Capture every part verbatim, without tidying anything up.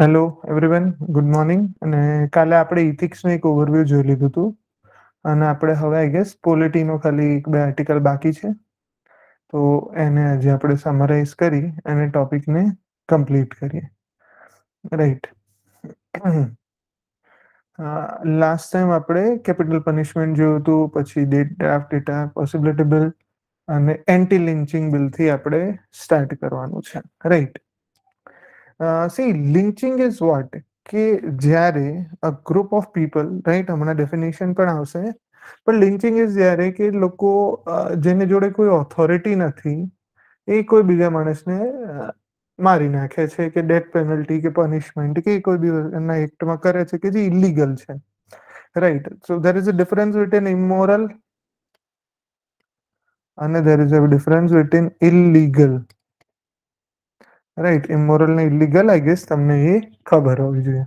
Hello everyone, good morning. અને કાલે આપણે ઇથિક્સનું એક ઓવરવ્યૂ જોઈ લીધું હતું અને આપણે હવે આઈ ગેસ પોલિટીનો ખાલી એક બે આર્ટિકલ બાકી છે, તો એને આજે આપણે સમરાઇઝ કરી અને ટોપિકને કમ્પ્લીટ કરીએ. રાઈટ, લાસ્ટ ટાઈમ આપણે કેપિટલ પનિશમેન્ટ જોયું હતું, પછી date draft data possibility bill અને એન્ટી લિન્ચિંગ બિલથી આપણે સ્ટાર્ટ કરવાનું છે. Right, see, lynching is what ke jare a group of people, right, hamna definition par aavse, but lynching is jare ke loko jene jode koi authority nathi e koi bija manas ne mari nakhe che ke death penalty ke punishment ke koi bhi na act ma kare che ke je illegal che, right? So there is a difference between immoral and there is a difference between illegal. Right, immoral ने illegal I guess तुमने ये खबर होगी जो है.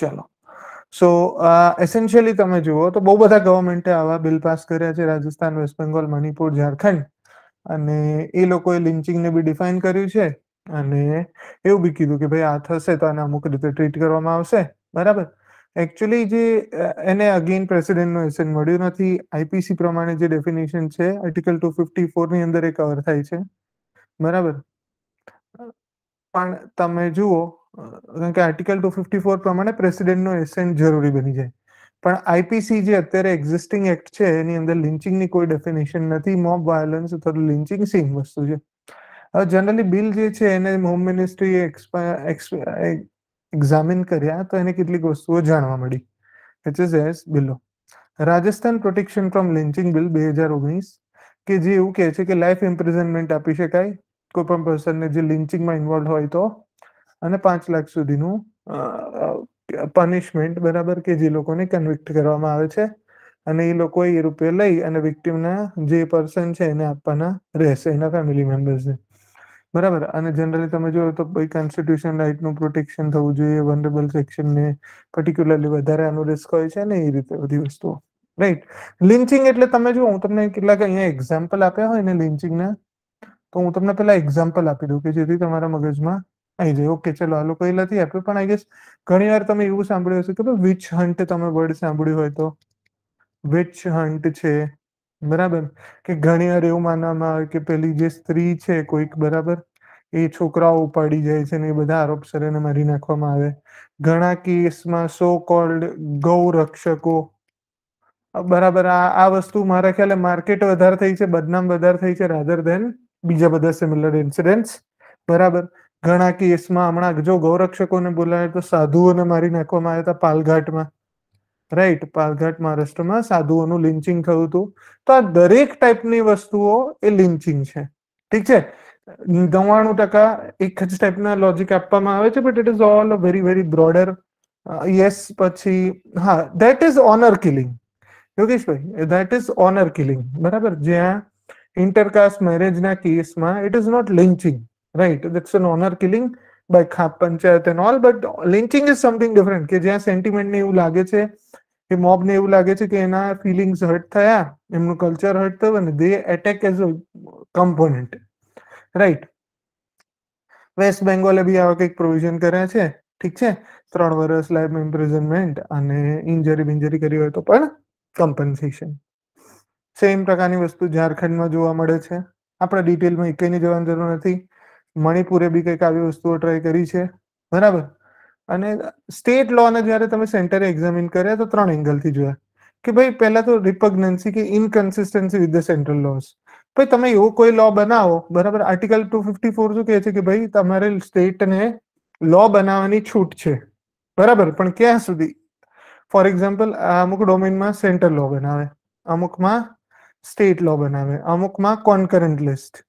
चलो, so essentially તમે જુઓ તો બહુ બધા ગવર્નમેન્ટે આવા બિલ પાસ કર્યા છે. રાજસ્થાન, વેસ્ટ બેંગોલ, મણિપુર, ઝારખંડ, અને એ લોકોએ લિન્ચિંગ ને બી ડિફાઇન કર્યું છે અને એવું બી કીધું કે ભાઈ આ થશે તો આને અમુક રીતે ટ્રીટ કરવામાં આવશે. બરાબર, એકચ્યુઅલી જે એને અગેન પ્રેસિડેન્ટનો એસેન્ટ મળ્યું નથી. આઈપીસી પ્રમાણે જે ડેફિનેશન છે આર્ટિકલ ટુ ફિફ્ટી ફોર ની અંદર એ કવર થાય છે. બરાબર, પણ તમે જુઓ કારણ કે આર્ટિકલ ટુ ફિફ્ટી ફોર પ્રમાણે પ્રેસિડેન્ટનો એસેન્ટ જરૂરી બની જાય, પણ આઈપીસી જે અત્યારે એક્ઝિસ્ટિંગ એક્ટ છે એની અંદર લિન્ચિંગની કોઈ ડેફિનેશન નથી. મોબ વાયોલન્સ અથવા લિન્ચિંગ સેમ વસ્તુ છે. હવે જનરલી બિલ જે છે એને હોમ મિનિસ્ટ્રીએ એક્ઝામિન કર્યા તો એને કેટલીક વસ્તુઓ જાણવા મળી. It is as below Rajasthan protection from lynching bill બે હજાર ઓગણીસ કે જે એવું કહે છે કે લાઈફ ઇમ્પ્રિઝનમેન્ટ આપી શકાય કોઈ પણ પર્સનને જે લિન્ચિંગમાં ઇન્વોલ્વ હોય તો, અને પાંચ લાખ સુધીનું પનિશમેન્ટ, બરાબર, કે જે લોકોને કન્વિક્ટ કરવામાં આવે છે અને એ લોકો એ રૂપિયા લઈ અને વિક્ટિમના જે પર્સન છે એને આપવાના રહેશે, એના ફેમિલી મેમ્બર્સને. બરાબર, અને જનરલી તમે જોયો તો કોન્સ્ટિટ્યુશન રાઇટનું પ્રોટેક્શન થવું જોઈએ, વનરેબલ સેક્શનને પર્ટિક્યુલરલી વધારે આનું રિસ્ક હોય છે ને એ રીતે બધી વસ્તુઓ. રાઈટ, લિન્ચિંગ એટલે તમે જુઓ હું તમને કેટલાક અહીંયા એક્ઝામ્પલ આપ્યા હોય ને લિન્ચિંગના, તો હું તમને પેલા એક્ઝામ્પલ આપી દઉં કે જેથી તમારા મગજમાં આવી જાય. ઓકે, ચલો આ લોકો એ નથી આપ્યું, પણ આઈ ગેસ ઘણી વાર તમે એવું સાંભળ્યું હશે કે વિચ હન્ટ, તમે વર્ડ સાંભળ્યું હોય તો વિચ હન્ટ છે. બરાબર, કે ઘણી વાર એવું માનવામાં આવે કે પેલી જે સ્ત્રી છે કોઈક, બરાબર, એ છોકરાઓ ઉપાડી જાય છે ને એ બધા આરોપસર એને મારી નાખવામાં આવે. ઘણા કેસમાં સો કોલ્ડ ગૌરક્ષકો, બરાબર, આ આ વસ્તુ મારા ખ્યાલે માર્કેટ વધારે થઈ છે, બદનામ વધારે થઈ છે રાધર ધેન બીજા બધા સિમિલર ઇન્સિડન્ટ. બરાબર, ઘણા કેસમાં હમણાં જો ગૌરક્ષકોને બોલાવે તો સાધુઓને મારી નાખવામાં આવ્યા હતા પાલઘાટમાં. રાઈટ, પાલઘાટ મહારાષ્ટ્રમાં સાધુઓનું લિન્ચિંગ થયું હતું. તો આ દરેક ટાઈપની વસ્તુઓ એ લિન્ચિંગ છે. ઠીક છે, નવ્વાણું ટકા એક જ ટાઈપના લોજિક આપવામાં આવે છે, but it is all a very very broader. Yes, પછી હા, that is honour killing. Yogeshbhai, that is honour killing. બરાબર, જ્યાં intercaste marriage na case ma it is not lynching, right? That's an honor killing by khap panchayat and all, but lynching is something different ke jya sentiment ne એવું લાગે છે કે mob ને એવું લાગે છે કે એના feelings hurt thaya, એમનું culture hurt thaya and they attack as a component. Right, West Bengal bhi આવા કઈક provision કર્યા છે. ઠીક છે, ત્રણ વર્ષ life imprisonment અને injury injury કરી હોય તો પણ compensation. સેમ પ્રકારની વસ્તુ ઝારખંડમાં જોવા મળે છે. આપણે ડિટેલમાં એક કઈને જવાની જરૂર નથી. મણિપુરે બી કંઈક આવી વસ્તુઓ ટ્રાય કરી છે. બરાબર, અને સ્ટેટ લોને જ્યારે તમે સેન્ટરે એક્ઝામિન કર્યા તો ત્રણ એંગલથી જોયા કે ભાઈ પહેલા તો રિપગ્નન્સી કે inconsistency with the central laws. ભાઈ તમે એવો કોઈ લો બનાવો, બરાબર, આર્ટિકલ ટુ ફિફ્ટી ફોર શું કહે છે કે ભાઈ તમારે સ્ટેટને લો બનાવવાની છૂટ છે. બરાબર, પણ ક્યાં સુધી? ફોર એક્ઝામ્પલ અમુક ડોમેનમાં સેન્ટ્રલ લો બનાવે, અમુકમાં સ્ટેટ લો બનાવે, અમુકમાં કોન્કરન્ટ લિસ્ટ.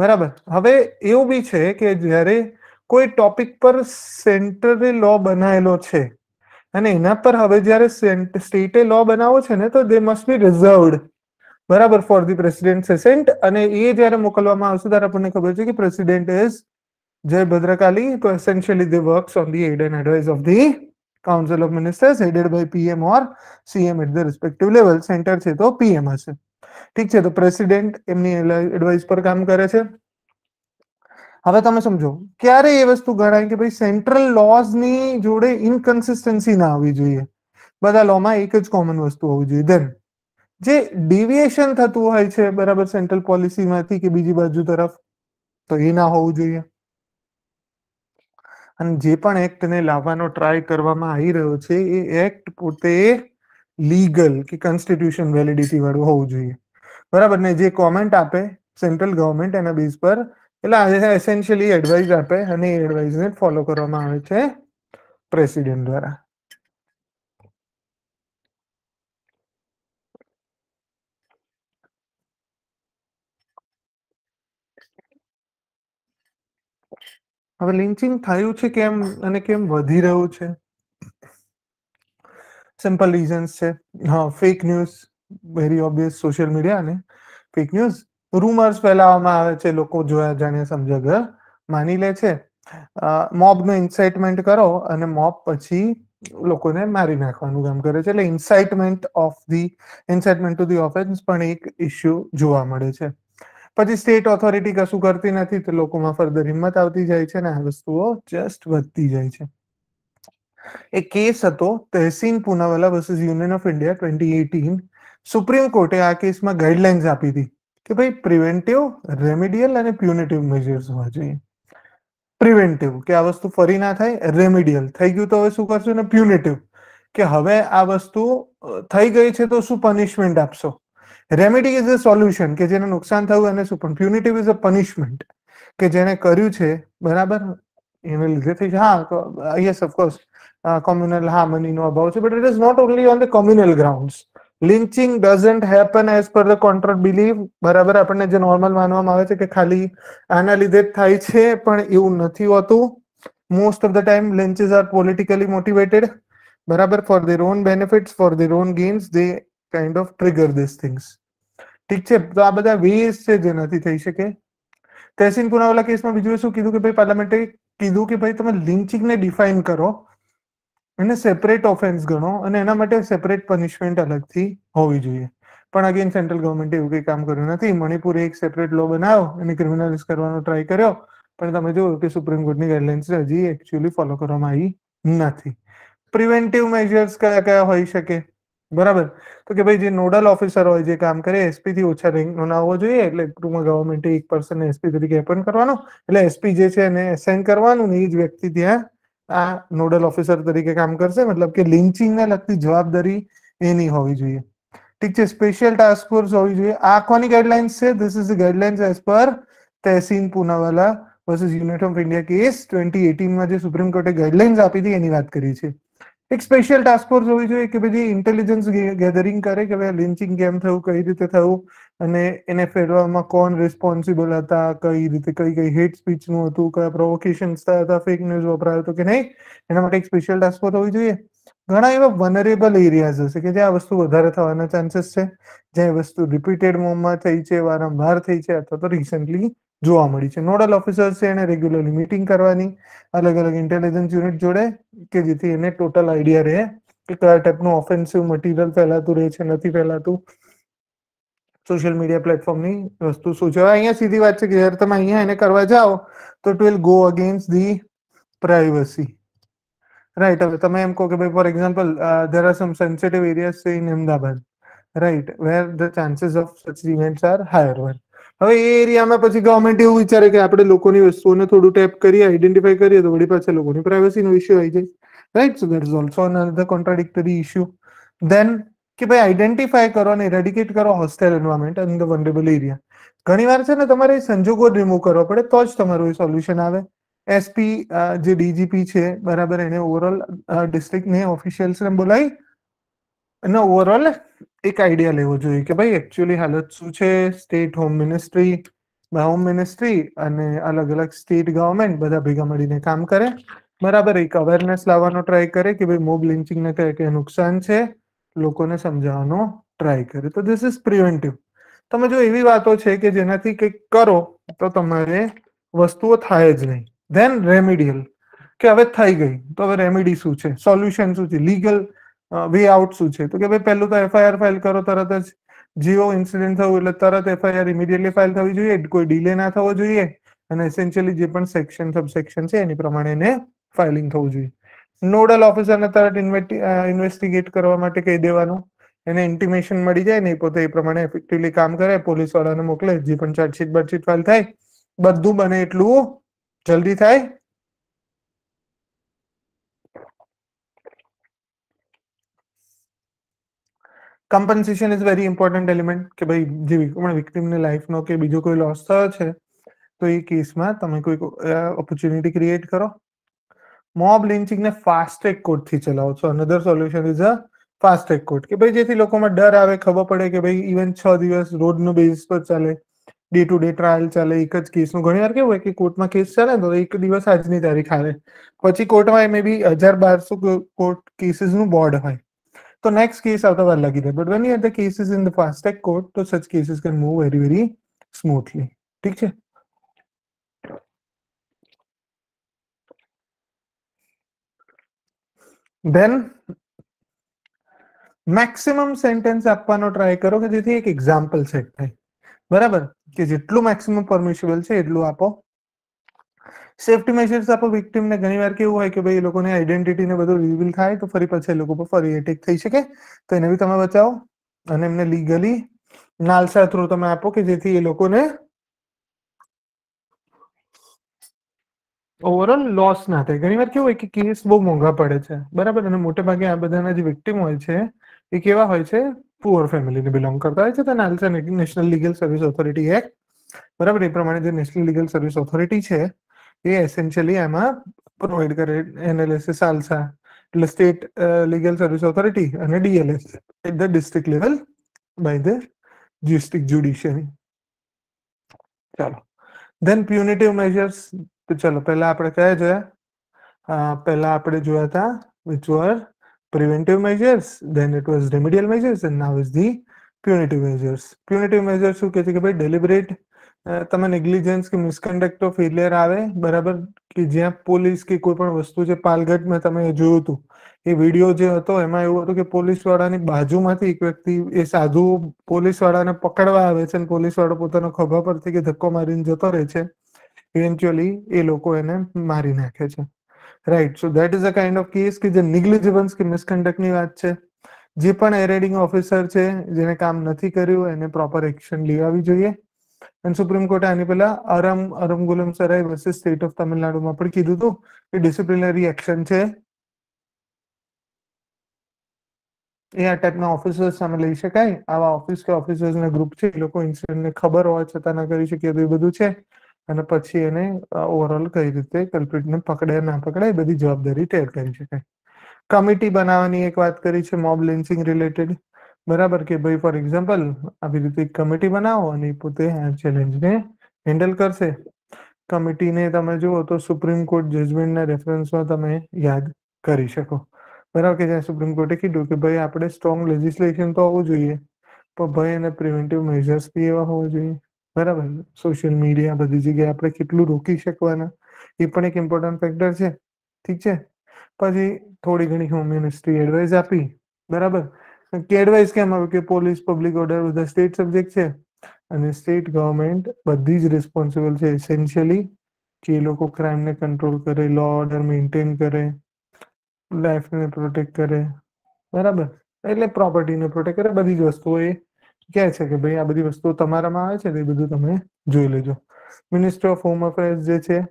બરાબર, હવે એવું બી છે કે જ્યારે કોઈ ટોપિક પર સેન્ટ્રલ લો બનાવેલો છે અને એના પર હવે જ્યારે સ્ટેટે લો બનાવો છે ને તો દે મસ્ટ બી રિઝર્વડ, બરાબર, ફોર ધી પ્રેસિડેન્ટ એસેન્ટ. અને એ જ્યારે મોકલવામાં આવશે ત્યારે આપણને ખબર છે કે પ્રેસિડેન્ટ ઇઝ જય ભદ્રકાલી, તો essentially the works on the aid and advice of the Council of Ministers headed by P M or C M at the respective level. Center છે તો P M હશે. ઠીક છે, તો પ્રેસિડેન્ટ એમની એડવાઇસ પર કામ કરે છે. હવે તમે સમજો ક્યારે એ વસ્તુ ગણાય કે ભાઈ સેન્ટ્રલ લોઝ ની જોડે ઇનકન્સિસ્ટન્સી ના આવી જોઈએ, બધા લો માં એક જ કોમન વસ્તુ હોવી જોઈએ. ધેન જે ડિવિએશન થતું હોય છે બરાબર સેન્ટ્રલ પોલિસી માંથી કે બીજી બાજુ તરફ, તો એ ના હોવું જોઈએ. અને જે પણ એક્ટને લાવવાનો ટ્રાય કરવામાં આવી રહ્યો છે એ એક્ટ પોતે લીગલ કે કોન્સ્ટિટ્યુશન વેલિડિટી વાળું હોવું જોઈએ બરાબર ને. જે કોમેન્ટ આપે સેન્ટ્રલ ગવર્મેન્ટ એના બેઝ પર એટલે એસેન્શિયલી એડવાઇસ આપે અને એ એડવાઇસને ફોલો કરવામાં આવે છે પ્રેસિડેન્ટ દ્વારા. હવે લિન્ચિંગ થયું છે કેમ અને કેમ વધી રહ્યું છે? સિમ્પલ રીઝન્સ છે. હા, fake news, very obvious. Social media અને ફેક ન્યૂઝ, રૂમર્સ ફેલાવવામાં આવે છે, લોકો જોયા જાણ્યા સમજ્યા વગર માની લે છે. મોબનું ઇન્સાઇટમેન્ટ કરો અને મોબ પછી લોકોને મારી નાખવાનું કામ કરે છે. એટલે incitement of the incitement to the offence પણ એક ઇસ્યુ જોવા મળે છે. પછી સ્ટેટ ઓથોરિટી કશું કરતી નથી તો લોકોમાં ફર્ધર હિંમત આવતી જાય છે અને આ વસ્તુઓ જસ્ટ વધતી જાય છે. એક કેસ હતો Tahseen Poonawalla versus Union of India twenty eighteen. Supreme કોર્ટે આ કેસમાં ગાઈડલાઇન્સ આપી હતી કે ભાઈ પ્રિવેન્ટિવ, રેમિડિયલ અને પ્યુનેટિવ મેજર્સ હોવા જોઈએ. પ્રિવેન્ટિવ કે આ વસ્તુ ફરી ના થાય, રેમિડિયલ થઈ ગયું તો હવે શું કરશું, ને પ્યુનેટિવ કે હવે આ વસ્તુ થઈ ગઈ છે તો શું પનિશમેન્ટ આપશો. રેમેડી ઇઝ અ સોલ્યુશન કે જેને નુકસાન થયું એને શું, પણ પ્યુનિટિવ ઇઝ અ પનિશમેન્ટ કે જેને કર્યું છે બરાબર એને લીધે થઈ છે. હા, યસ ઓફકોર્સ કોમ્યુનલ હાર્મનીનો અભાવ છે, but it is not only on the communal grounds. Lynching doesn't happen as per the contract belief બરાબર. આપણને જે નોર્મલ માનવામાં આવે છે કે ખાલી આના લીધે જ થાય છે, પણ એવું નથી હોતું. Most of the time લિન્ચિસ are politically motivated બરાબર. For their own benefits, for their own gains they kind of trigger these things. ઠીક છે, તો આ બધા વેઝ છે જે નથી થઈ શકે. તહસીન પુનાવાલા કેસમાં બીજું શું કીધું કે ભાઈ પાર્લામેન્ટે કીધું કે ભાઈ તમે લિન્ચિંગને ડિફાઇન કરો, એને સેપરેટ ઓફેન્સ ગણો અને એના માટે સેપરેટ પનિશમેન્ટ અલગથી હોવી જોઈએ. પણ અગેન સેન્ટ્રલ ગવર્મેન્ટે એવું કંઈ કામ કર્યું નથી. મણિપુરે એક સેપરેટ લો બનાવ્યો, એને ક્રિમિનલાઇઝ કરવાનો ટ્રાય કર્યો, પણ તમે જોયું કે સુપ્રીમ કોર્ટની ગાઈડલાઇન્સ હજી એકચ્યુઅલી ફોલો કરવામાં આવી નથી. પ્રિવેન્ટિવ મેજર્સ કયા કયા હોઈ શકે બરાબર, તો કે ભાઈ જે નોડલ ઓફિસર હોય જે કામ કરે એસપી થી ઓછા રેન્કનો ના હોવો જોઈએ. એટલે ટૂંકમાં ગવર્મેન્ટે એક પર્સનને એસપી તરીકે એપોઇન્ટ કરવાનો, એટલે એસપી જે છે એને એસાઇન કરવાનું ને એ જ વ્યક્તિ ત્યાં આ નોડલ ઓફિસર તરીકે કામ કરશે. મતલબ કે લિન્ચિંગને લગતી જવાબદારી એની હોવી જોઈએ. ઠીક છે, સ્પેશિયલ ટાસ્ક ફોર્સ હોવી જોઈએ. આ કોની ગાઈડલાઇન્સ છે? This is the guidelines as per Tahseen Poonawalla versus Union of India case twenty એટીનમાં જે સુપ્રીમ કોર્ટે ગાઈડલાઇન્સ આપી હતી એની વાત કરી છે. એક સ્પેશિયલ ટાસ્ક ફોર્સ હોવી જોઈએ કે ભાઈ ઇન્ટેલિજન્સ ગેધરિંગ કરે કે ભાઈ લિન્ચિંગ કેમ થયું, કઈ રીતે થયું અને એને ફેરવવામાં કોણ રિસ્પોન્સિબલ હતા, કઈ રીતે કઈ કઈ હેટ સ્પીચનું હતું, કયા પ્રોવોકેશન્સ થયા હતા, ફેક ન્યૂઝ વપરાયો હતો કે નહીં, એના માટે એક સ્પેશિયલ ટાસ્ક ફોર્સ હોવી જોઈએ. ઘણા એવા વનરેબલ એરિયાઝ હશે કે જ્યાં આ વસ્તુ વધારે થવાના ચાન્સીસ છે, જ્યાં વસ્તુ રિપીટેડ મોમાં થઈ છે, વારંવાર થઈ છે અથવા તો રિસન્ટલી જોવા મળી છે. નોડલ ઓફિસર છે એને રેગ્યુલરલી મીટિંગ કરવાની અલગ અલગ ઇન્ટેલિજન્સ યુનિટ જોડે કે જેથી એને ટોટલ આઈડિયા રહે કે કયા ટાઈપનું ઓફેન્સિવ મટીરિયલ ફેલાતું રહે છે, નથી ફેલાતું. સોશિયલ મીડિયા પ્લેટફોર્મની વસ્તુ શું છે? અહીંયા સીધી વાત છે કે જ્યારે તમે અહીંયા એને કરવા જાઓ તો it will go against the privacy right. હવે તમે એમ કહો કે ભાઈ for example there are some sensitive areas in Ahmedabad right where the chances of such events are higher one. હવે એ એરિયામાં પછી ગવર્મેન્ટ એવું વિચારે કે આપણે લોકોની વસ્તુઓને થોડું ટેપ કરીએ, આઈડેન્ટિફાઈ કરીએ તો વળી પાછા લોકોની પ્રાઇવસીનો ઇસ્યુ આવી જાય right. So that is also another contradictory issue. Then કે ભાઈ આઈડેન્ટિફાઈ કરો અને ઇરેડિકેટ કરો હોસ્ટેલ એન્વાયરમેન્ટ અને ધ વનરેબલ એરિયા. ઘણીવાર છે ને તમારે સંજોગો રિમૂવ કરવા પડે તો જ તમારું એ સોલ્યુશન આવે. એસપી જે ડીજીપી છે બરાબર એને ઓવરઓલ ડિસ્ટ્રિક્ટને ઓફિશિયલ્સને બોલાવી અને ઓવરઓલ એક આઈડિયા લેવો જોઈએ કે ભાઈ એકચ્યુઅલી હાલત શું છે. State home ministry home ministry અને અલગ અલગ સ્ટેટ ગવર્મેન્ટ બધા ભેગા મળીને કામ કરે બરાબર. એક અવેરનેસ લાવવાનો ટ્રાય કરે કે ભાઈ મોબ લિન્ચિંગને કયા કયા નુકસાન છે, લોકોને સમજાવવાનો ટ્રાય કરે. તો ધીસ ઇઝ પ્રિવેન્ટિવ. તમે જો એવી વાતો છે કે જેનાથી કંઈક કરો તો તમારે વસ્તુઓ થાય જ નહીં. ધેન રેમિડિયલ કે હવે થઈ ગઈ તો હવે રેમિડી શું છે, સોલ્યુશન શું છે, લીગલ વે આઉટ શું છે? તો કે ભાઈ પહેલું તો એફઆઈઆર ફાઇલ કરો તરત જ. જીઓ ઇન્સિડન્ટ થયું એટલે તરત એફઆઈઆર ઇમિડિયેટલી ફાઇલ થવી જોઈએ, કોઈ ડીલે ના થવો જોઈએ. અને એસેન્શિયલી જે પણ સેક્શન સબ સેક્શન છે એની પ્રમાણે એને ફાઇલિંગ થવું જોઈએ. નોડલ ઓફિસરને તરત ઇન્વેસ્ટિગેટ કરવા માટે કહી દેવાનું, એને ઇન્ટિમેશન મળી જાય ને પોતે એ પ્રમાણે ઇફેક્ટિવલી કામ કરે, પોલીસ વાળાને મોકલે, જે પણ ચાર્જશીટ બાર્જશીટ ફાઇલ થાય બધું બને એટલું જલ્દી થાય. Compensation is very important element કે ભાઈ જે victim ને લાઈફ નો કે બીજો કોઈ લોસ થયો છે તો એ કેસમાં તમે કોઈ ઓપોર્ચ્યુનિટી ક્રિએટ કરો. મોબ લિન્ચિંગ ને ફાસ્ટ ટ્રેક કોર્ટ થી ચલાવો છો. Another solution is a fast track court કે ભાઈ જેથી લોકોમાં ડર આવે, ખબર પડે કે ભાઈ ઇવન છ દિવસ રોડનો બેઝ પર ચાલે, ડે ટુ ડે ટ્રાયલ ચાલે એક જ કેસનું. ઘણીવાર કેવું હોય કે કોર્ટમાં કેસ ચાલે તો એક દિવસ આજની તારીખ આવે, પછી કોર્ટમાં મે બી હજાર બારસો કોર્ટ કેસીસનું બોર્ડ હોય तो नेक्स्ट केस आउट ऑफ लगी रहे. But when you have the cases in the fast track court तो such cases can move very very smoothly. ठीक है, देन मैक्सिमम सेंटेंस આપવાનો ટ્રાય કરો કે જેથી એક एग्जांपल સેટ થાય, બરાબર, કે જેટલું મેક્સિમમ પરમિશિબલ છે એટલું આપો. સેફ્ટી મેજર્સ આપો વિક્ટિમ ને. ઘણીવાર કેવું હોય કે ભાઈ એ લોકોને આઈડેન્ટિટી ને બધું રિવીલ થાય તો ફરી પછી એ લોકો પર ફરી એટેક થઈ શકે, તો એને બી તમે બચાવો. અને એમને લીગલી નાલસા થ્રુ તમે આપો કે જેથી એ લોકોને ઓવરઓલ લોસ ના થાય. ઘણીવાર કેવું હોય કે કેસ બહુ મોંઘા પડે છે, બરાબર, અને મોટે ભાગે આ બધાના જે વિક્ટિમ હોય છે એ કેવા હોય છે, પુઅર ફેમિલીને બિલોંગ કરતા હોય છે. તો NALSA national legal service authority act, બરાબર, એ પ્રમાણે જે નેશનલ લીગલ સર્વિસ ઓથોરિટી છે ये एसेंशियली आमा प्रोवाइड करे एनालिसिस आल्सा એટલે સ્ટેટ લીગલ સર્વિસ ઓથોરિટી અને DLS at the district level by the district judiciary. ચાલો ધેન પ્યુનિટિવ મેજર્સ. તો ચાલો પહેલા આપણે કયા જોયા? પહેલા આપણે જોયા હતા which were preventive measures, then it was remedial measures and now is the punitive measures. Punitive measures શું કહે છે કે ભાઈ deliberate તમે નેગ્લિજન્સ કે મિસકન્ડક્ટ ઓફ ફેલિયર આવે, બરાબર, કે જ્યાં પોલીસ કે કોઈ પણ વસ્તુ જે પાલઘટમાં તમે જોયું હતું એ વિડીયો જે હતો એમાં એવું હતું કે પોલીસ વાળાની બાજુમાંથી એક વ્યક્તિ એ સાધુ પોલીસ વાળાને પકડવા આવે છે અને પોલીસ વાળો પોતાનો ખભા પરથી કે ધક્કો મારીને જતો રહે છે, ઇવેન્ચ્યુઅલી એ લોકો એને મારી નાખે છે, right. So that is a kind of case કે જે નેગ્લિજન્સ કે મિસકન્ડક્ટની વાત છે. જે પણ એરેડિંગ ઓફિસર છે જેને કામ નથી કર્યું એને પ્રોપર એક્શન લેવાવી જોઈએ. અને સુપ્રીમ કોર્ટે આની પહેલા અરમ Arumugam Servai versus state of તમિલનાડુમાં પણ કીધું હતું કે ડિસિપ્લિનરી એક્શન છે એ આ ટાઈપના ઓફિસર્સ સામે લઈ શકાય. આવા ઓફિસ કે ઓફિસર્સના ગ્રુપ છે, એ લોકો ઇન્સિડન્ટને ખબર હોય છતાં ના કરી શકે તો એ બધું છે. અને પછી એને ઓવરઓલ કઈ રીતે કલ્પ્રિટને પકડે ના પકડે એ બધી જવાબદારી ટેર કરી શકાય. કમિટી બનાવવાની એક વાત કરી છે મોબ લિન્ચિંગ રિલેટેડ, બરાબર, કે ભાઈ ફોર એક્ઝામ્પલ આવી રીતે એક કમિટી બનાવો અને પોતે આ ચેલેન્જને હેન્ડલ કરશે. કમિટીને તમે જુઓ તો સુપ્રીમ કોર્ટ જજમેન્ટના રેફરન્સમાં તમે યાદ કરી શકો, બરાબર, કે જ્યાં સુપ્રીમ કોર્ટે કીધું કે ભાઈ આપણે સ્ટ્રોંગ લેજિસ્લેશન તો હોવું જોઈએ પણ ભાઈ એને પ્રિવેન્ટિવ મેજર્સ બી એવા હોવા જોઈએ, બરાબર. સોશિયલ મીડિયા બધી જગ્યાએ આપણે કેટલું રોકી શકવાના એ પણ એક ઇમ્પોર્ટન્ટ ફેક્ટર છે. ઠીક છે, પછી થોડી ઘણી હોમ મિનિસ્ટ્રી એડવાઇસ આપી, બરાબર, કે એડવાઇસ કેમ આવે કે પોલીસ પબ્લિક ઓર્ડર બધા સ્ટેટ સબ્જેક્ટ છે અને સ્ટેટ ગવર્મેન્ટ બધી જ રિસ્પોન્સિબલ છે એસેન્શિયલી કે એ લોકો ક્રાઇમને કંટ્રોલ કરે, લો ઓર્ડર મેન્ટેન કરે, લાઈફને પ્રોટેક્ટ કરે, બરાબર, એટલે પ્રોપર્ટીને પ્રોટેક્ટ કરે. બધી જ વસ્તુઓ એ કહે છે કે ભાઈ આ બધી વસ્તુઓ તમારામાં આવે છે તો એ બધું તમે જોઈ લેજો. મિનિસ્ટર ઓફ હોમ અફેર્સ જે છે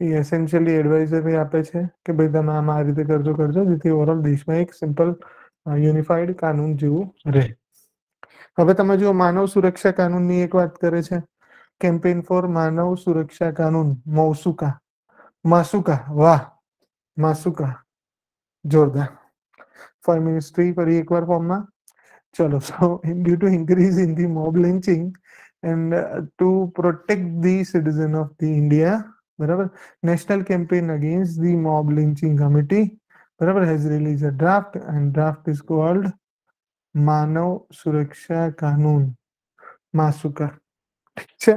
એ એસેન્શિયલી એડવાઇઝરી આપે છે કે ભાઈ તમે આમાં આ રીતે કરજો કરજો જેથી ઓવરઓલ દેશમાં એક સિમ્પલ યુનિફાઈડ કાનૂન જેવું રહે. હવે તમે જો માનવ સુરક્ષા કાનૂનની એક વાત કરે છે, કેમ્પેન ફોર માનવ સુરક્ષા કાનૂન મૌસુકા માસુકા. વાહ, માસુકા જોરદાર. ફોરેન મિનિસ્ટ્રી ફરી એકવાર ફોર્મમાં. ચલો, so due to increase in the mob lynching and to protect the citizen of the India, બરાબર, national campaign against the mob lynching committee, બરાબર, has released a draft and draft is called Manav Suraksha Kanoon MASUKA. ઠીક છે,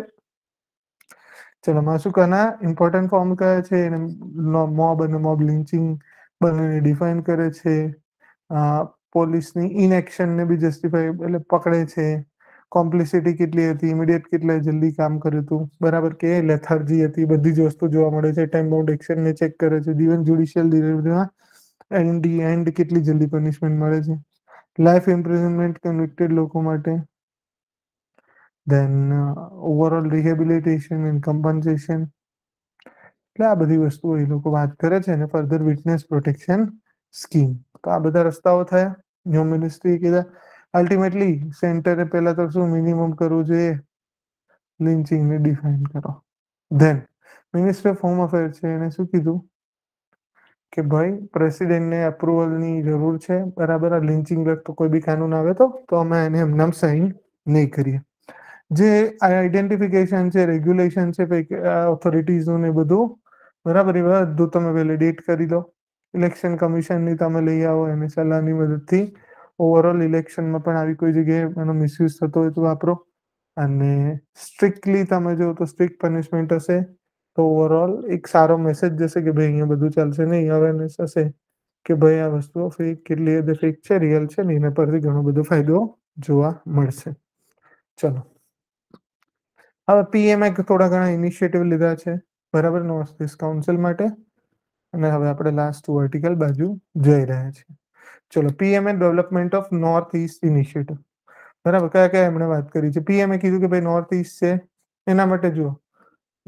ચલો માસુકાના important form કયા છે? Mob અને mob lynching બંનેને define કરે છે, પોલીસની ઇનએક્શનને બી જસ્ટિફાય એટલે પકડે છે, કોમ્પ્લિસિટી કેટલી હતી, ઇમિડિયેટ કેટલે જલ્દી કામ કર્યું હતું, બરાબર કે લેથાર્જી હતી, બધી જ વસ્તુ જોવા મળે છે. ટાઈમ બાઉન્ડ એક્શનને ચેક કરે છે. ઇવન જ્યુડિશિયલ ડિલિવરીમાં એન્ડ એન્ડ કેટલી જલ્દી પનિશમેન્ટ મળે છે. લાઈફ ઇમ્પ્રિઝનમેન્ટ કન્વિક્ટેડ લોકો માટે. Then uh, overall rehabilitation and compensation. એટલે આ બધી વસ્તુઓ એ લોકો વાત કરે છે અને ફર્ધર વિટનેસ પ્રોટેક્શન સ્કીમ. તો આ બધા રસ્તાઓ થયા. ન્યુ મિનિસ્ટ્રી કીધા અલ્ટિમેટલી સેન્ટરે પહેલા તો શું મિનિમમ કરવું જોઈએ, લિન્ચિંગને ડિફાઇન કરો. Then minister of home affair છે એને શું કીધું કે ભાઈ પ્રેસિડેન્ટને અપ્રુવલની જરૂર છે, બરાબર. આ લિન્ચિંગ લગતો કોઈ બી કાનૂન આવે તો તો અમે એને એમ નામ સાઇન નહીં કરીએ. જે આઈડેન્ટિફિકેશન છે, રેગ્યુલેશન છે, ઓથોરિટીઝનું ને બધું, બરાબર, એ બધું તમે વેલિડેટ કરી દો. ઇલેક્શન કમિશનની તમે લઈ આવો, એની સલાહની મદદથી ઓવરઓલ ઇલેક્શનમાં પણ આવી કોઈ જગ્યાએ એનો મિસયુઝ થતો હોય તો વાપરો. અને સ્ટ્રિક્ટલી તમે જો તો સ્ટ્રિક્ટ પનિશમેન્ટ હશે તો ઓવરઓલ એક સારો મેસેજ જશે કે ભાઈ અહીંયા બધું ચાલશે નહીં. અવેરનેસ હશે કે ભાઈ આ વસ્તુઓ ફેક કેટલી હદે ફેક છે, રિયલ છે ને, એના પરથી ઘણો બધો ફાયદો જોવા મળશે. ચલો હવે પીએમએ થોડા ઘણા ઇનિશિયેટિવ લીધા છે, બરાબર, નોર્થ ઇસ્ટ કાઉન્સિલ માટે. અને હવે આપણે લાસ્ટ વર્ટિકલ બાજુ જઈ રહ્યા છીએ. ચલો, પીએમએ development of north east initiative, બરાબર. કયા કયા એમણે વાત કરી છે? પીએમએ કીધું કે ભાઈ નોર્થ ઇસ્ટ છે એના માટે જુઓ,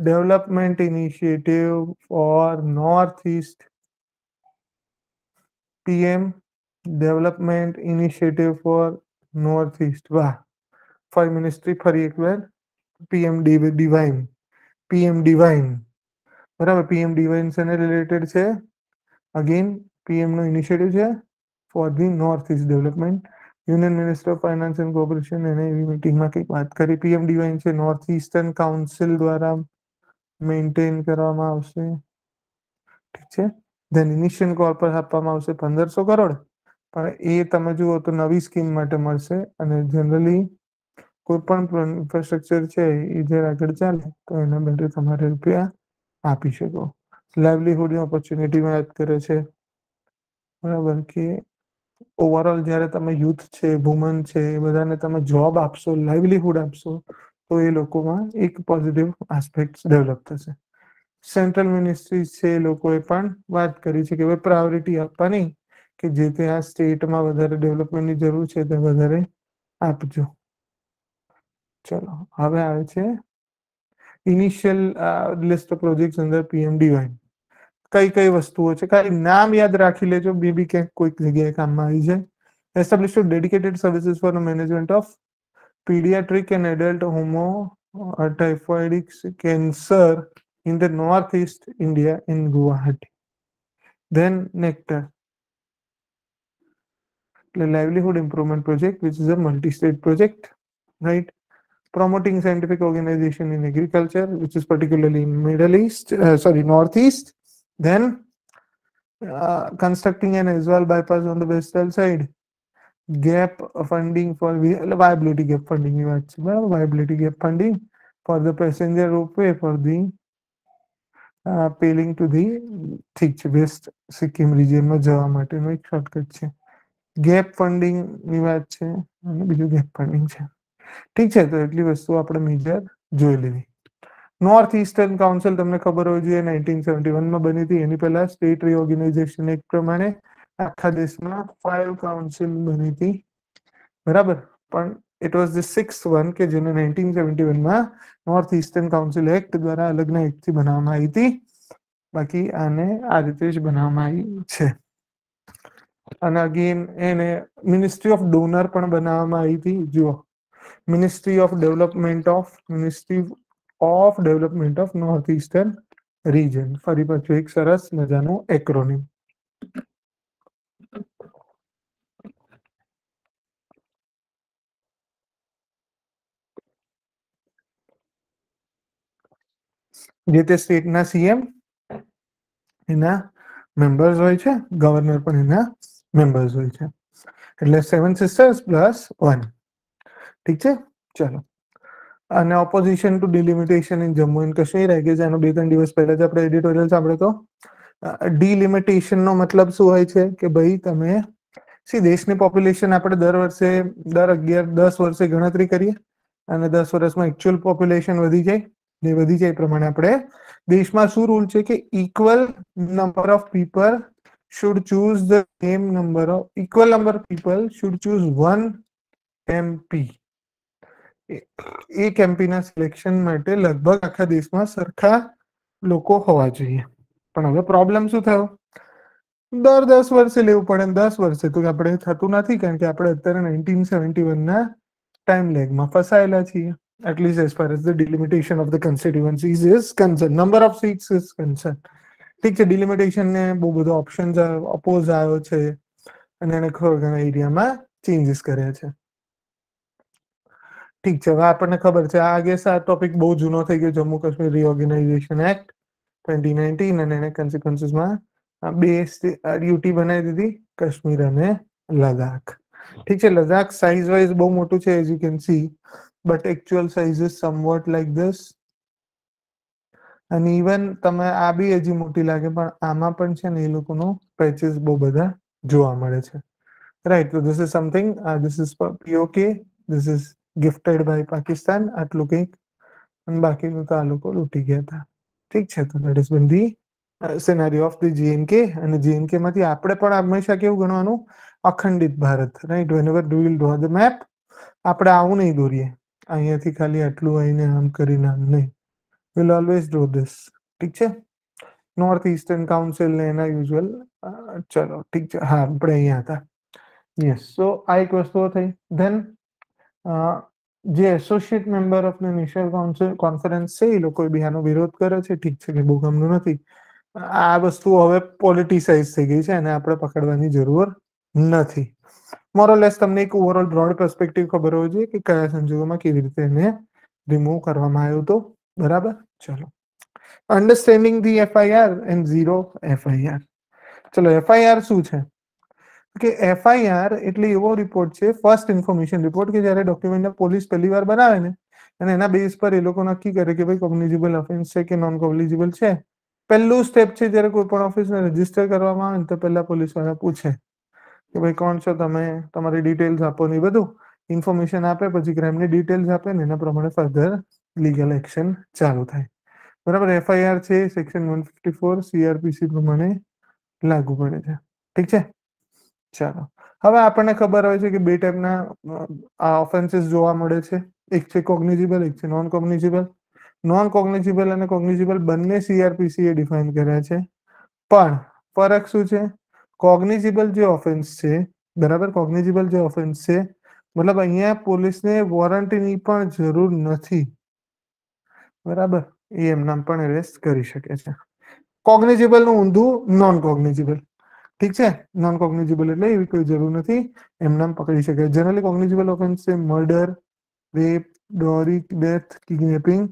development initiative for north east, PM development initiative for north east. વાહ, ફાઈવ મિનિસ્ટ્રી ફરી એકવાર પીએમ ડિવાઇન, પીએમ ડિવાઇન, બરાબર. પીએમ ડિવાઇન સેને રિલેટેડ છે, અગેન પીએમ નો ઇનિશિયેટિવ છે for the north east development. Union minister of finance and corporation એને એવી મિટિંગમાં કંઈક વાત કરી. પીએમ ડિવાઇન છે નોર્થ ઇસ્ટર્ન કાઉન્સિલ દ્વારા મેન્ટેન કરવામાં આવશે, ઠીક છે. ધેન ઇનિશિયલ કોર્પસ આપવામાં આવશે પંદરસો કરોડ, પણ એ તમે જુઓ તો નવી સ્કીમ માટે મળશે. અને જનરલી કોઈ પણ ઇન્ફ્રાસ્ટ્રક્ચર છે એ જ્યારે આગળ ચાલે તો એના માટે તમારે રૂપિયા આપી શકો. લાઇવલીહુડની ઓપોર્ચ્યુનિટી વાત કરે છે, બરાબર, કે ઓવરઓલ જ્યારે તમે યુથ છે, વુમન છે, એ બધાને તમે જોબ આપશો, લાઇવલીહુડ આપશો, તો એ લોકોમાં એક પોઝિટિવ આસ્પેક્ટ ડેવલપ થશે. સેન્ટ્રલ મિનિસ્ટ્રી છે એ લોકોએ પણ વાત કરી છે કે ભાઈ પ્રાયોરિટી આપવાની કે જે તે આ સ્ટેટમાં વધારે ડેવલપમેન્ટની જરૂર છે તે વધારે આપજો. ચલો, હવે આવે છે ઇનિશિયલ લિસ્ટ ઓફ પ્રોજેક્ટ્સ અંદર પીએમ ડિવાઇન. કઈ કઈ વસ્તુઓ છે, ખાલી નામ યાદ રાખી લેજો, બીબી ક્યાંક કોઈક જગ્યાએ કામમાં આવી જાય. Establish dedicated services for management of paediatric and adult haemato ટાઇફોઇડિક cancer in the north east India in Guwahati. Then nectar એટલે livelihood improvement project which is a multi state project, right. Promoting scientific organization in agriculture, which is particularly in Middle East, uh, sorry, Northeast. Then uh, constructing an Aswal bypass on the western side. Gap funding for viability gap funding. You actually well, viability gap funding for the passenger ropeway for the uh, paling to the thick west Sikkim region. Ma jawa mate no ek shortcut che. Gap funding ni vaat che, ane bijo gap funding che. ઠીક છે, તો એટલી વસ્તુ આપણે major જોઈ લીધી. North eastern council તમને ખબર હોવી જોઈએ નાઇન્ટીન સેવન્ટી વનમાં બની હતી. એની પહેલા સ્ટેટ રીઓર્ગેનાઇઝેશન એક્ટ પ્રમાણે આખા દેશમાં ફાઇવ કાઉન્સિલ બની હતી, બરાબર. પણ it was the six one કે જેને નાઇન્ટીન સેવન્ટી વનમાં નોર્થ ઇસ્ટર્ન કાઉન્સિલ એક્ટ દ્વારા અલગના એક્ટથી બનાવવામાં આવી હતી. બાકી આને આ રીતે જ બનાવવામાં આવી છે. અને અગેન એને મિનિસ્ટ્રી ઓફ ડોનર પણ બનાવવામાં આવી હતી. જુઓ, Ministry of Development of Ministry of Development of Northeastern Region. ફરી પાછું એક સરસ મજાનું એક્રોનિમ. જે તે સ્ટેટના સીએમ એના મેમ્બર્સ હોય છે, ગવર્નર પણ એના મેમ્બર્સ હોય છે. એટલે સેવન સિસ્ટર્સ પ્લસ વન, ઠીક છે. ચલો, અને opposition to delimitation in Jammu and Kashmir. I guess આનો બે ત્રણ દિવસ પહેલા જ આપણે એડિટોરિયલ સાંભળ્યો તો. ડિલિમિટેશનનો મતલબ શું હોય છે કે ભાઈ તમે સી દેશની પોપ્યુલેશન આપણે દર વર્ષે દર અગિયાર દસ વર્ષે ગણતરી કરીએ. અને દસ વર્ષમાં એક્ચ્યુઅલ પોપ્યુલેશન વધી જાય, એ વધી જાય પ્રમાણે આપણે દેશમાં શું રૂલ છે કે equal number of people should choose the same number of equal number of people should choose one M P. एक M P ना selection માટે लगभग આખા દેશમાં સરખા લોકો હોવા જોઈએ. પણ હવે પ્રોબ્લેમ શું થયો, દર દસ વર્ષે લેવું પડે, દસ વર્ષે તો આપણે થતું નથી કારણ કે આપણે અત્યારે ઓગણીસો એકાવન ના ટાઈમ લેગમાં ફસાયેલા છીએ. at least as far as the delimitation of the constituencies is concerned, number of seats is concerned. ठीक है, डिलिमिटेशन ने बहुत बड़ा ऑप्शंस अपोज आयो छे અને એને ખોરગણ એરિયામાં ચેન્જીસ કર્યા છે. ઠીક છે, હવે આપણને ખબર છે આ આગે સા ટોપિક બહુ જૂનો થઈ ગયો, જમ્મુ કાશ્મીર રીઓર્ગેનાઇઝેશન એક્ટ બે હજાર ઓગણીસ અને એના કોન્સિક્વન્સીસમાં બે યુટી બનાવી દીધી, કાશ્મીર અને લદ્દાખ. ઠીક છે, લદ્દાખ સાઇઝ વાઇઝ બહુ મોટું છે as you can see, but actual size is somewhat like this. અને ઇવન તમે આ બી હજી મોટી લાગે પણ આમાં પણ છે ને એ લોકોનો પેચીસ બહુ બધા જોવા મળે છે, રાઈટ? તો this is something, this is POK, this is gifted by Pakistan, આટલું કંઈક, અને બાકીનું તો આ લોકો લૂંટી ગયા હતા. ઠીક છે, તો that is been the scenario of the J and K. અને જીએનકે માંથી આપણે પણ હંમેશા કેવું ગણવાનું, અખંડિત Bharat, right? Whenever do will draw the map આપણે આવું નહીં દોરીએ, અહીંયાથી ખાલી આટલું આવીને આમ કરીને આમ નહીં, will always do this. ठीक है, नॉर्थ ईस्टर्न काउंसिल ने ना यूजुअल, चलो ठीक है, हाँ बड़े यहाँ था. यस, सो आई वस्तु थी. देन जे associate member of the national council conference से लोग बिहानो विरोध करे छे. ठीक है, बहु गमनु नथी आ वस्तु, हवे पॉलिटिसाइज थई गई छे अने आपणे पकड़वानी जरूर नथी. मोरलेस तमने एक ओवरऑल ब्रॉड पर्सपेक्टिव खबर होय छे के कया संजोगोमां केवी रीते एने रिमूव करवामां आव्यो तो बराबर. चलो, understanding the FIR and zero FIR. चलो, एफआईआर શું છે કે એફઆઈઆર એટલે એવો રિપોર્ટ છે, ફર્સ્ટ ઇન્ફોર્મેશન રિપોર્ટ, કે જ્યારે ડોક્યુમેન્ટને પોલીસ પહેલીવાર બનાવે ને અને એના બેઝ પર એ લોકો નક્કી કરે કે ભાઈ કોગ્નિઝિબલ ઓફેન્સ છે કે નોન કોગ્નિઝિબલ છે. પહેલું સ્ટેપ છે જ્યારે કોઈ પણ ઓફિસને રજીસ્ટર કરવામાં આવે તો પહેલા પોલીસવાળા પૂછે કે ભાઈ કોણ છો તમે, તમારી ડિટેલ્સ આપો ને, બધું ઇન્ફોર્મેશન આપે, પછી ક્રાઇમની ડિટેલ્સ આપે ને એના પ્રમાણે ફર્ધર લીગલ એક્શન ચાલુ થાય, બરાબર? એફઆઈઆર છે સેક્શન એક સો પંચાવન સીઆરપીસી પ્રમાણે લાગુ પડે છે. ઠીક છે, ચાલો હવે આપણને ખબર હોય છે કે બે ટાઈપના આ ઓફેન્સીસ જોવા મળે છે, એક છે કોગ્નિઝિબલ, એક છે નોન કોગ્નિઝિબલ. નોન કોગ્નિઝિબલ અને કોગ્નિઝિબલ બંને સીઆરપીસી એ ડિફાઇન કર્યા છે, પણ ફરક શું છે? કોગ્નિઝિબલ જે ઓફેન્સ છે, બરાબર, કોગ્નિઝિબલ જે ઓફેન્સ છે મતલબ અહીંયા પોલીસને વોરંટની પણ જરૂર નથી, બરાબર, એ એમનામ પણ એરેસ્ટ કરી શકે છે. કોગ્નિઝિબલ નું ઊંધું નોન કોગ્નિઝિબલ. ઠીક છે, નોન કોગ્નિઝિબલ એટલે એવી કોઈ જરૂર નથી, એમનામ પકડી શકે. જનરલી કોગ્નિઝિબલ ઓફેન્સ છે murder, rape, dowry, death, kidnapping,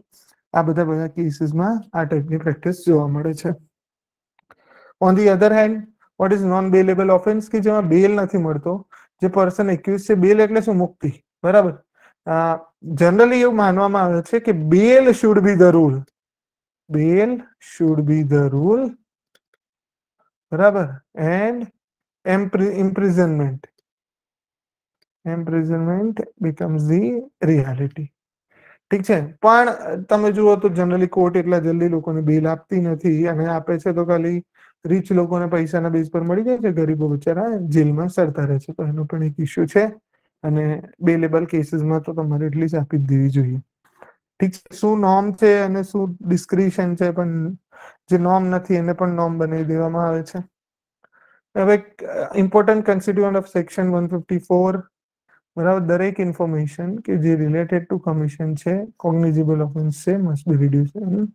આ બધા બધા કેસીસમાં આ ટાઈપની પ્રેક્ટિસ જોવા મળે છે. On the other hand, what is non bailable offence, કે જેમાં બેલ નથી મળતો, જે પર્સન એક્યુઝ છે, બેલ એટલે શું? મુક્તિ, બરાબર. જનરલી એવું માનવામાં આવે છે કે bail should be the rule, bail should be the rule, બરાબર. And imprisonment, imprisonment becomes the reality. ઠીક છે, પણ તમે જુઓ તો જનરલી કોર્ટ એટલા જલ્દી લોકોને બેલ આપતી નથી, અને આપે છે તો ખાલી રીચ લોકોને પૈસાના બેઝ પર મળી જાય છે, ગરીબો બિચારા જેલમાં સરતા રહે છે. તો એનો પણ એક ઇસ્યુ છે, અને બે લેબલ કેસીસમાં તો તમારે એટલી જ આપી દેવી જોઈએ. ઠીક છે, શું નોર્મ છે અને શું ડિસ્ક્રિશન છે, પણ જે નોર્મ નથી એને પણ નોર્મ બનાવી દેવામાં આવે છે. હવે ઇમ્પોર્ટન્ટ કન્સ્ટિટ્યુઅન્ટ ઓફ સેક્શન એક સો પંચાવન, બરાબર, દરેક ઇન્ફોર્મેશન કે જે રિલેટેડ ટુ કમિશન છે, કોગ્નિઝિબલ ઓફેન્સ છે, must be reduce in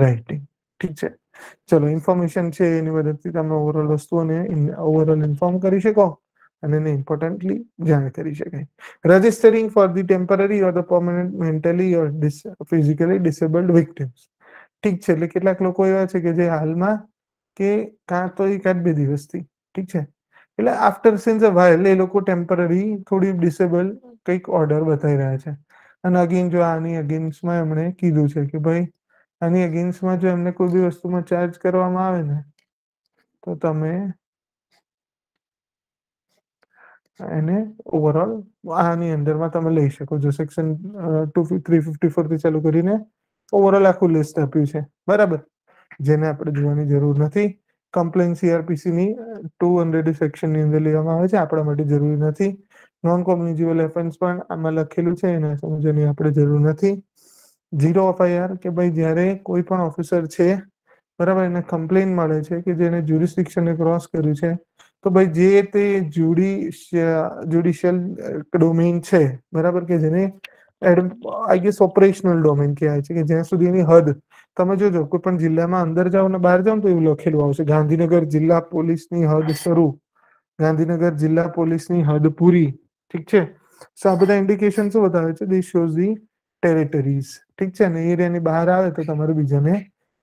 writing. ઠીક છે, ચલો ઇન્ફોર્મેશન છે એની મદદથી તમે ઓવરઓલ વસ્તુઓને ઓવરઓલ ઇન્ફોર્મ કરી શકો અને એને ઇમ્પોર્ટન્ટલી જાણ કરી શકાય. Registering for the temporary or the permanent mentally or physically disabled victims. ઠીક છે, એટલે કેટલાક લોકો એવા છે કે જે હાલમાં કે કાં તો એકાદ બે દિવસથી, ઠીક છે, એટલે આફ્ટર સિન્સ અ વાઇલ એ લોકો ટેમ્પરરી થોડી ડિસેબલ્ડ કંઈક ઓર્ડર બતાવી રહ્યા છે. અને અગેન જો આની અગેન્સ્ટમાં એમણે કીધું છે કે ભાઈ આની અગેન્સ્ટમાં જો એમને કોઈ બી વસ્તુમાં ચાર્જ કરવામાં આવે ને તો તમે એને ઓવરઓલ આની અંદરમાં તમે લઈ શકો જો સેક્શન ત્રણસો પંચાવન થી ચાલુ કરીને ઓવરઓલ આખું લિસ્ટ આપ્યું છે બરાબર જેને આપણે જોવાની જરૂર નથી કમ્પ્લેન સીઆરપીસી ની બસ્સો સેક્શન ની અંદર લેવામાં આવે છે આપણા માટે જરૂરી નથી નોન કોમ્યુનિકેબલ ઓફેન્સ પણ આમાં લખેલું છે એને સમજવાની આપણે જરૂર નથી ઝીરો એફઆઈઆર કે ભાઈ જ્યારે કોઈ પણ ઓફિસર છે બરાબર એને કમ્પ્લેન મળે છે કે જેને જ્યુરિસ્ડિક્શનને ક્રોસ કર્યું છે तो भाई जे ते जुडिशियल जुडिशियल डोमेन छे बराबर के जेने आई गेस ऑपरेशनल डोमेन कहेवाय छे के ज्यां सुधीनी हद तमे जो जो कोई पण जिल्लामां अंदर जाओ ने बहार जाओ तो एवुं लखेलुं आवशे गांधीनगर जिल्ला पोलीसनी हद शुरू गांधीनगर जिल्ला पोलीसनी हद पूरी ठीक छे सो आ बधा इंडिकेशन शुं बतावे छे दिस शोज दी टेरिटरीज ठीक छे ने एरियानी बहार आवे तो तमारे बीजाने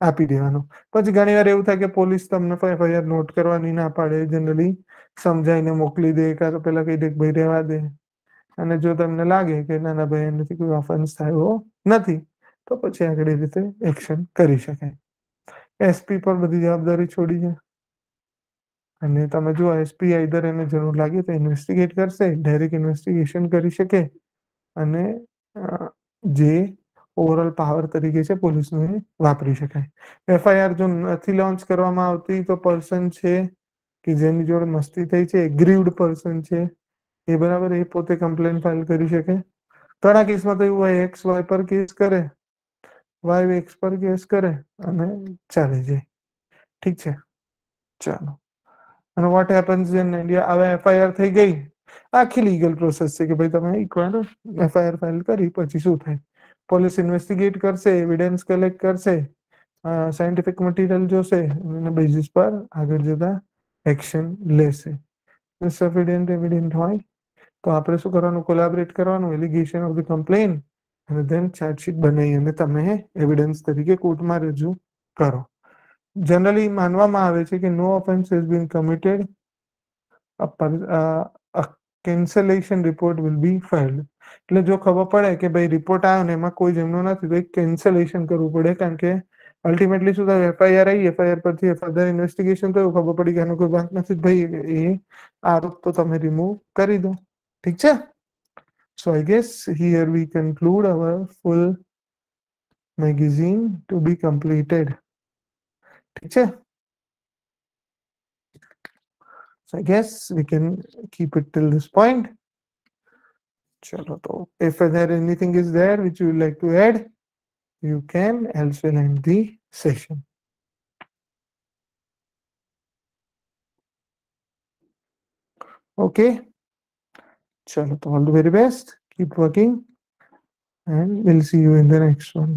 આપી દેવાનો પછી ઘણીવાર એવું થાય કે પોલીસ તમને એફઆઈઆર નોટ કરવાની ના પાડે જનરલી સમજાઈને મોકલી દે કે પેલા કહી દે કે ભાઈ રહેવા દે અને જો તમને લાગે કે ના ના ભાઈ નથી કોઈ ઓફેન્સ થયો નથી તો પછી આગળ રીતે એક્શન કરી શકાય એસપી પર બધી જવાબદારી છોડી છે અને તમે જો એસપી આઈધર એને જરૂર લાગે તો ઇન્વેસ્ટિગેટ કરશે ડાયરેક્ટ ઇન્વેસ્ટિગેશન કરી શકે અને જે ओवरऑल पावर तरीके से पुलिस ने वापरी शकाय एफआईआर जो नहीं लॉन्च करवामां आवती तो पर्सन छे कि जेनी जोड़े मस्ती थई छे एग्रीव्ड पर्सन छे ए बराबर ए पोते कंप्लेन फाइल करी शके तणा केस में तो एवुं होय एक्स वाय पर केस करे वाय एक्स पर केस करे अने चाली जाय ठीक छे चलो अने व्हाट हैपेन्स इन इंडिया आवे एफआईआर थई गई आखी लीगल प्रोसेस छे कि भाई तमे एकवार एफआईआर फाइल करी पछी शुं थाय पुलिस इन्वेस्टिगेट करसे एविडेंस कलेक्ट करसे साइंटिफिक मटीरियल जोसे एना बेसिस पर आगे जता एक्शन लेसे सफिशिएंट एविडेंस होय तो आपणे शुं करवानुं कोलेबोरेट करवानुं allegation of the complaint and then chargesheet बनावी अने तमे एविडेंस तरीके कोर्ट में रजू करो जनरली मानवामां आवे छे के no offence has been committed a cancellation report will be filed એટલે જો ખબર પડે કે ભાઈ રિપોર્ટ આવ્યો ને એમાં કોઈ જમનો નથી તો એક કેન્સલેશન કરવું પડે કારણ કે અલ્ટિમેટલી શું થાય એફઆઈઆર આવી એફઆઈઆર પરથી ફર્ધર ઇન્વેસ્ટિગેશન થયું ખબર પડી કે આનો કોઈ વાંક નથી ભાઈ એ આરોપ તો તમે રિમૂવ કરી દો ઠીક છે so I guess here we conclude our full magazine to be completed ઠીક છે so I guess we can keep it till this point चलो तो if there anything is there which you would like to add you can else we'll end the session okay चलो तो all the very best keep working and we'll see you in the next one.